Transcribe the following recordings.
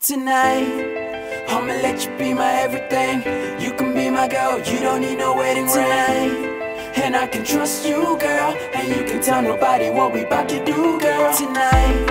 Tonight, I'ma let you be my everything. You can be my girl, you don't need no wedding ring. Tonight, and I can trust you, girl, and you can tell nobody what we about to do, girl. Tonight,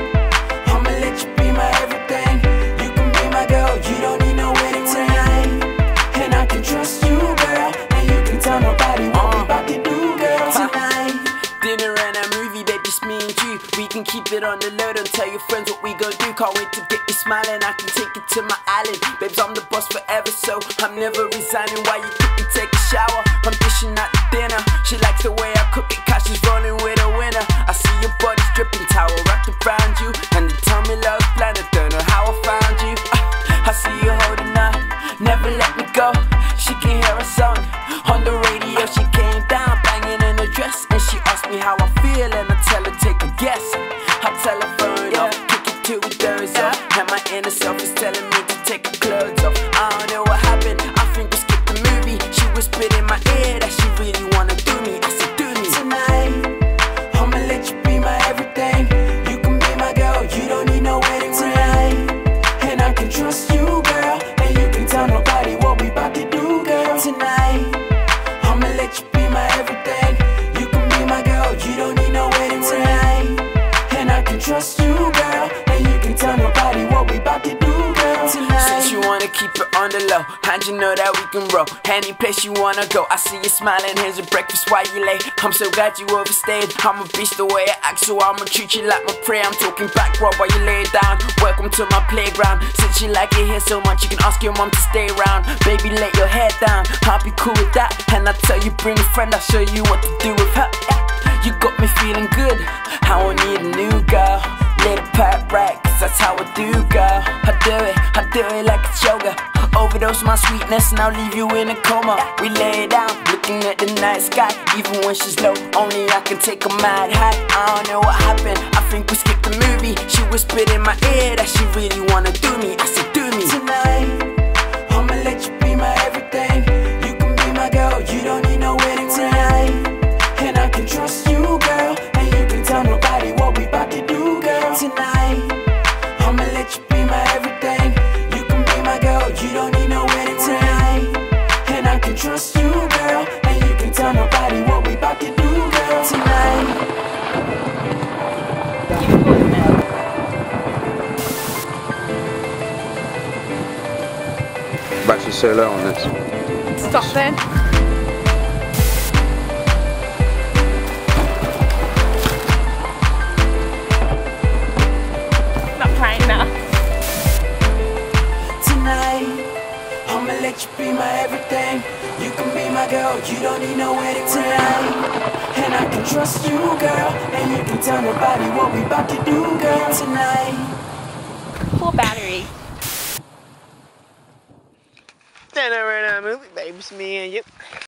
I'ma let you be my everything. You can be my girl, you don't need no wedding ring. Tonight, and I can trust you, girl, and you can tell nobody what we about to do, girl. Tonight, dinner and a movie that just me and you. We can keep it on the low, don't tell your friends what we gon' do. Can't wait to get you smiling, I can take it to my island. Babes, I'm the boss forever, so I'm never resigning. While you cook and take a shower, I'm dishing out the dinner. She likes the way I cook it, cause she's rolling with a winner. I see your body's dripping, towel wrapped around you, and they tell me love's blind, I don't know how I found you. I see you holding up, never let me go. She can hear a song on the radio. She came down banging in her dress, and she asked me how I feel, and I tell her take a guess. I tell her phone off, kick it till it goes off, and my inner self is telling me to take her clothes off. I don't know what happened, I think we skipped the movie. She whispered in my ear that she really wanna do me. I said do me. Tonight, I'ma let you be my everything. You can be my girl, you don't need no wedding ring. And I can trust you, girl, and you can tell nobody what we about to do, girl. Tonight, I'ma let you be my everything. You can be my girl, you don't need no wedding ring. And I can trust you, girl, and you can tell nobody what we about to do, girl. Tonight, since you wanna keep it on the low, and you know that we can roll any place you wanna go. I see you smiling, here's your breakfast while you lay. I'm so glad you overstayed, I'm a beast the way I act, so I'ma treat you like my prey. I'm talking back while you lay down, welcome to my playground. Since you like it here so much, you can ask your mom to stay round. Baby, let your hair down, I'll be cool with that. And I tell you bring a friend, I'll show you what to do with her. You got me feeling good, I won't need a new girl. Let it pop right, cause that's how I do, girl. I do it like it's yoga. Overdose my sweetness and I'll leave you in a coma. We lay down, looking at the night sky. Even when she's low, only I can take a mad high. I don't know what happened, I think we skipped the movie. She whispered in my ear that she really wanna do me. I said do me. Tonight, I'ma let you be my everything. You can be my girl, you don't need no wedding ring. And I can trust you, girl, and you can tell nobody what we about to do, girl. Tonight, I'ma let you be my everything. You can be my girl, you don't need no wedding ring. And I can trust you, girl, and you can tell nobody what we about to do, girl. Tonight. Battery's so low on this. Stop then. Let you be my everything. You can be my girl, you don't need no wedding ring. And I can trust you, girl, and you can tell nobody what we about to do, girl. Tonight. Full battery. Dinner and a movie, baby. It's me and you.